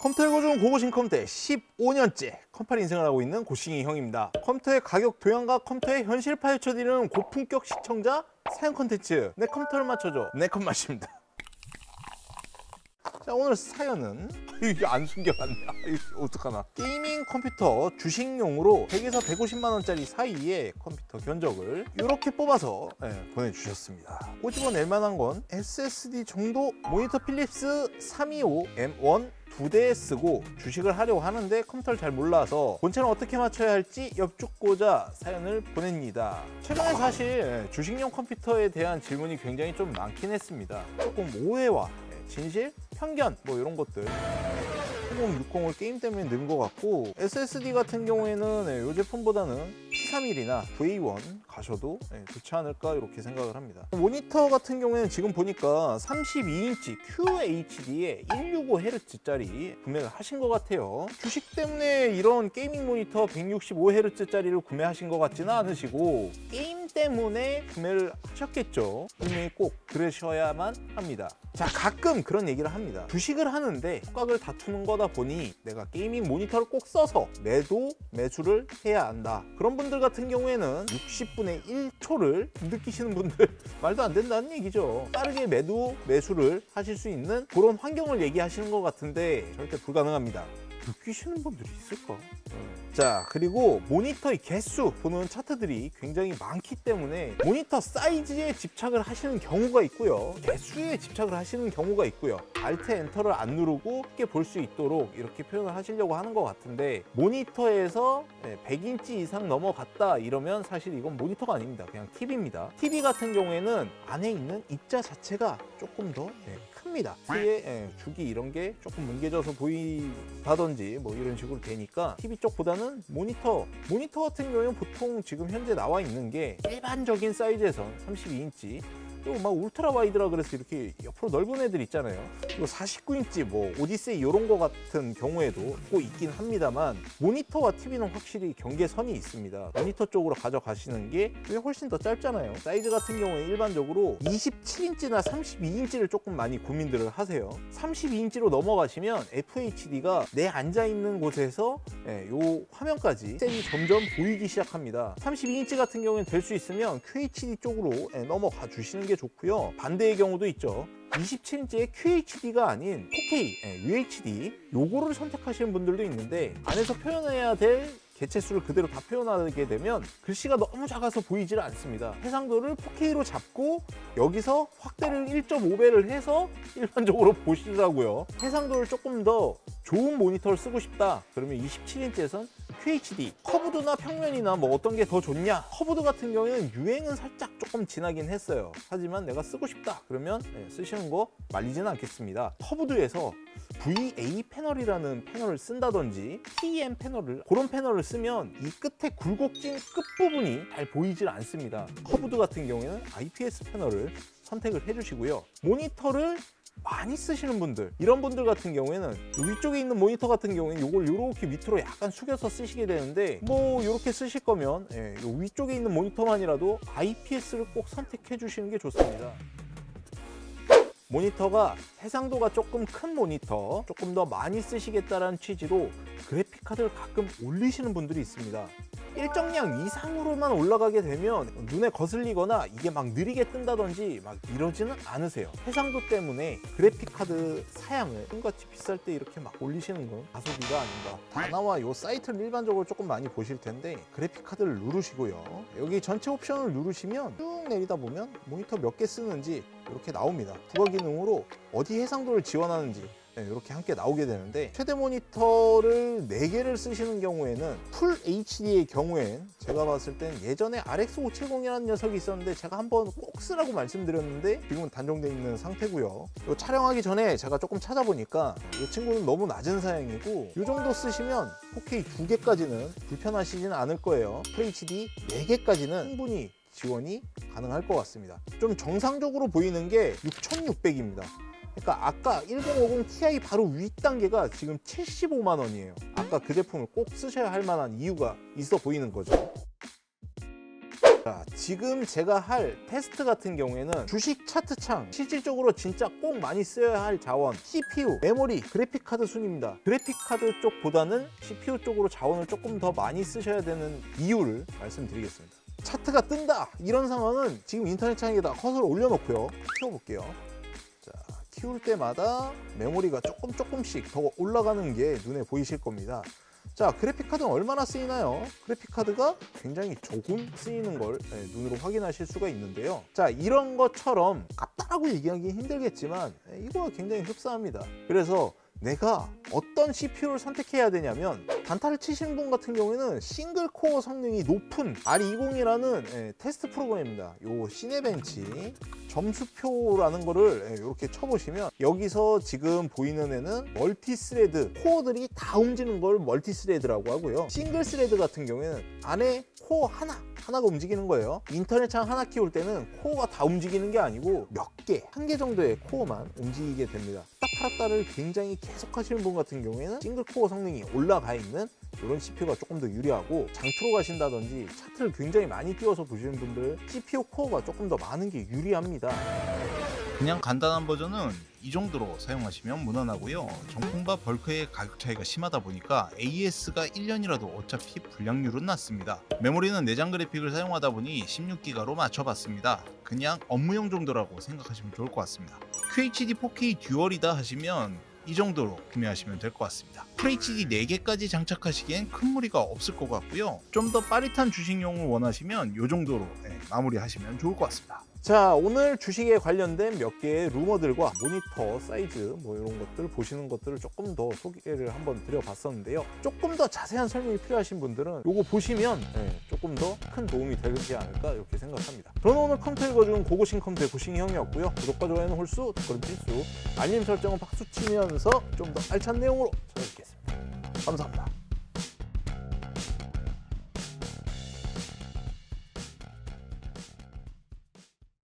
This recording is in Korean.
컴퓨터 읽어주는 고고싱컴퓨터의 15년째 컴파리 인생을 하고 있는 고싱이 형입니다. 컴퓨터의 가격 동향과 컴퓨터의 현실 파헤쳐드리는 고품격 시청자 사용 콘텐츠, 내 컴퓨터를 맞춰줘, 내 컴맛입니다. 자, 오늘 사연은 이게 안 숨겨놨네. 어떡하나. 게이밍 컴퓨터 주식용으로 100에서 150만원짜리 사이의 컴퓨터 견적을 이렇게 뽑아서 보내주셨습니다. 꼬집어낼 만한 건 SSD 정도, 모니터 필립스 325M1 2대 쓰고 주식을 하려고 하는데 컴퓨터를 잘 몰라서 본체는 어떻게 맞춰야 할지 엽죽고자 사연을 보냅니다. 최근에 사실 주식용 컴퓨터에 대한 질문이 굉장히 좀 많긴 했습니다. 조금 오해와 진실, 편견 뭐 이런 것들, 1060을 게임 때문에 넣은 것 같고, SSD 같은 경우에는 이 제품보다는 P31이나 V1 가셔도 좋지 않을까 이렇게 생각을 합니다. 모니터 같은 경우에는 지금 보니까 32인치 QHD에 165Hz짜리 구매를 하신 것 같아요. 주식 때문에 이런 게이밍 모니터 165Hz짜리를 구매하신 것 같지는 않으시고 게임 때문에 구매를 하셨겠죠. 분명히 꼭 그러셔야만 합니다. 자, 가끔 그런 얘기를 합니다. 주식을 하는데 각을 다투는 거다 보니 내가 게이밍 모니터를 꼭 써서 매도, 매수를 해야 한다. 그런 분들 같은 경우에는 60분의 1초를 느끼시는 분들, 말도 안 된다는 얘기죠. 빠르게 매도, 매수를 하실 수 있는 그런 환경을 얘기하시는 것 같은데 절대 불가능합니다. 느끼시는 분들이 있을까? 자, 그리고 모니터의 개수 보는 차트들이 굉장히 많기 때문에 모니터 사이즈에 집착을 하시는 경우가 있고요, 개수에 집착을 하시는 경우가 있고요, Alt, Enter를 안 누르고 쉽게 볼 수 있도록 이렇게 표현을 하시려고 하는 것 같은데, 모니터에서 100인치 이상 넘어갔다 이러면 사실 이건 모니터가 아닙니다. 그냥 TV입니다. TV 같은 경우에는 안에 있는 입자 자체가 조금 더 큽니다. TV의 주기 이런 게 조금 뭉개져서 보인다든지 뭐 이런 식으로 되니까 TV 쪽보다는 모니터 같은 경우는 보통 지금 현재 나와 있는 게 일반적인 사이즈에선 32인치, 또 막 울트라 와이드라 그래서 이렇게 옆으로 넓은 애들 있잖아요. 그리고 49인치 뭐 오디세이 이런 거 같은 경우에도 꼭 있긴 합니다만, 모니터와 TV는 확실히 경계선이 있습니다. 모니터 쪽으로 가져가시는 게 훨씬 더 짧잖아요. 사이즈 같은 경우에 일반적으로 27인치나 32인치를 조금 많이 고민들을 하세요. 32인치로 넘어가시면 FHD가 내 앉아있는 곳에서 요 화면까지 색이 점점 보이기 시작합니다. 32인치 같은 경우에는 될 수 있으면 QHD 쪽으로 넘어가 주시는 게 좋고요. 반대의 경우도 있죠. 27인치의 QHD가 아닌 4K, UHD 요거를 선택하시는 분들도 있는데, 안에서 표현해야 될 개체수를 그대로 다 표현하게 되면 글씨가 너무 작아서 보이질 않습니다. 해상도를 4K로 잡고 여기서 확대를 1.5배를 해서 일반적으로 보시더라고요. 해상도를 조금 더 좋은 모니터를 쓰고 싶다 그러면 27인치에선 QHD, 커브드나 평면이나 뭐 어떤 게 더 좋냐. 커브드 같은 경우에는 유행은 살짝 조금 지나긴 했어요. 하지만 내가 쓰고 싶다 그러면 쓰시는 거 말리지는 않겠습니다. 커브드에서 VA 패널이라는 패널을 쓴다든지 TM 패널을, 그런 패널을 쓰면 이 끝에 굴곡진 끝부분이 잘 보이질 않습니다. 커브드 같은 경우에는 IPS 패널을 선택을 해주시고요. 모니터를 많이 쓰시는 분들, 이런 분들 같은 경우에는 위쪽에 있는 모니터 같은 경우에는 이걸 이렇게 밑으로 약간 숙여서 쓰시게 되는데, 뭐 이렇게 쓰실 거면 요 위쪽에 있는 모니터만이라도 IPS를 꼭 선택해 주시는 게 좋습니다. 모니터가 해상도가 조금 큰 모니터, 조금 더 많이 쓰시겠다라는 취지로 그래픽카드를 가끔 올리시는 분들이 있습니다. 일정량 이상으로만 올라가게 되면 눈에 거슬리거나 이게 막 느리게 뜬다든지 막 이러지는 않으세요. 해상도 때문에 그래픽카드 사양을 똑같이 비쌀 때 이렇게 막 올리시는 건 가성비가 아닌가. 다나와 요 사이트를 일반적으로 조금 많이 보실 텐데, 그래픽카드를 누르시고요, 여기 전체 옵션을 누르시면 쭉 내리다 보면 모니터 몇 개 쓰는지 이렇게 나옵니다. 부가 기능으로 어디 해상도를 지원하는지 이렇게 함께 나오게 되는데, 최대 모니터를 4개를 쓰시는 경우에는 풀 HD의 경우엔 제가 봤을 땐 예전에 RX570이라는 녀석이 있었는데 제가 한번 꼭 쓰라고 말씀드렸는데 지금은 단종돼 있는 상태고요. 요 촬영하기 전에 제가 조금 찾아보니까 이 친구는 너무 낮은 사양이고 이 정도 쓰시면 4K 2개까지는 불편하시진 않을 거예요. FHD 4개까지는 충분히 지원이 가능할 것 같습니다. 좀 정상적으로 보이는 게 6600입니다. 그러니까 아까 1050 Ti 바로 윗 단계가 지금 75만원이에요. 아까 그 제품을 꼭 쓰셔야 할 만한 이유가 있어 보이는 거죠. 자, 지금 제가 할 테스트 같은 경우에는 주식 차트창, 실질적으로 진짜 꼭 많이 쓰여야 할 자원, CPU, 메모리, 그래픽카드 순입니다. 그래픽카드 쪽보다는 CPU 쪽으로 자원을 조금 더 많이 쓰셔야 되는 이유를 말씀드리겠습니다. 차트가 뜬다! 이런 상황은 지금 인터넷창에다 컷을 올려놓고요. 키워볼게요. 자, 키울 때마다 메모리가 조금씩 더 올라가는 게 눈에 보이실 겁니다. 자, 그래픽카드는 얼마나 쓰이나요? 그래픽카드가 굉장히 조금 쓰이는 걸 눈으로 확인하실 수가 있는데요. 자, 이런 것처럼 깝다라고 얘기하기 힘들겠지만 이거와 굉장히 흡사합니다. 그래서 내가 어떤 CPU를 선택해야 되냐면, 단타를 치시는 분 같은 경우에는 싱글코어 성능이 높은 R20이라는 테스트 프로그램입니다. 요 시네벤치 점수표라는 거를 이렇게 쳐보시면, 여기서 지금 보이는 애는 멀티스레드, 코어들이 다 움직이는 걸 멀티스레드라고 하고요. 싱글스레드 같은 경우에는 안에 코어 하나가 움직이는 거예요. 인터넷창 하나 키울 때는 코어가 다 움직이는 게 아니고 몇 개, 한 개 정도의 코어만 움직이게 됩니다. 따파라따를 굉장히 계속 하시는 분 같은 경우에는 싱글코어 성능이 올라가 있는 이런 CPU가 조금 더 유리하고, 장투로 가신다든지 차트를 굉장히 많이 띄워서 보시는 분들 CPU 코어가 조금 더 많은 게 유리합니다. 그냥 간단한 버전은 이 정도로 사용하시면 무난하고요. 정품과 벌크의 가격 차이가 심하다 보니까 AS가 1년이라도 어차피 불량률은 낮습니다. 메모리는 내장 그래픽을 사용하다 보니 16기가로 맞춰봤습니다. 그냥 업무용 정도라고 생각하시면 좋을 것 같습니다. QHD 4K 듀얼이다 하시면 이 정도로 구매하시면 될 것 같습니다. FHD 4개까지 장착하시기엔 큰 무리가 없을 것 같고요. 좀 더 빠릿한 주식용을 원하시면 이 정도로 마무리하시면 좋을 것 같습니다. 자, 오늘 주식에 관련된 몇 개의 루머들과 모니터 사이즈 뭐 이런 것들 보시는 것들을 조금 더 소개를 한번 드려봤었는데요. 조금 더 자세한 설명이 필요하신 분들은 요거 보시면 조금 더 큰 도움이 되지 않을까 이렇게 생각합니다. 저는 오늘 컴퓨터 읽어주는 고고싱컴퓨터의 고싱이 형이었고요. 구독과 좋아요는 홀수, 댓글은 필수, 알림 설정은 박수 치면서 좀 더 알찬 내용으로 찾아뵙겠습니다. 감사합니다.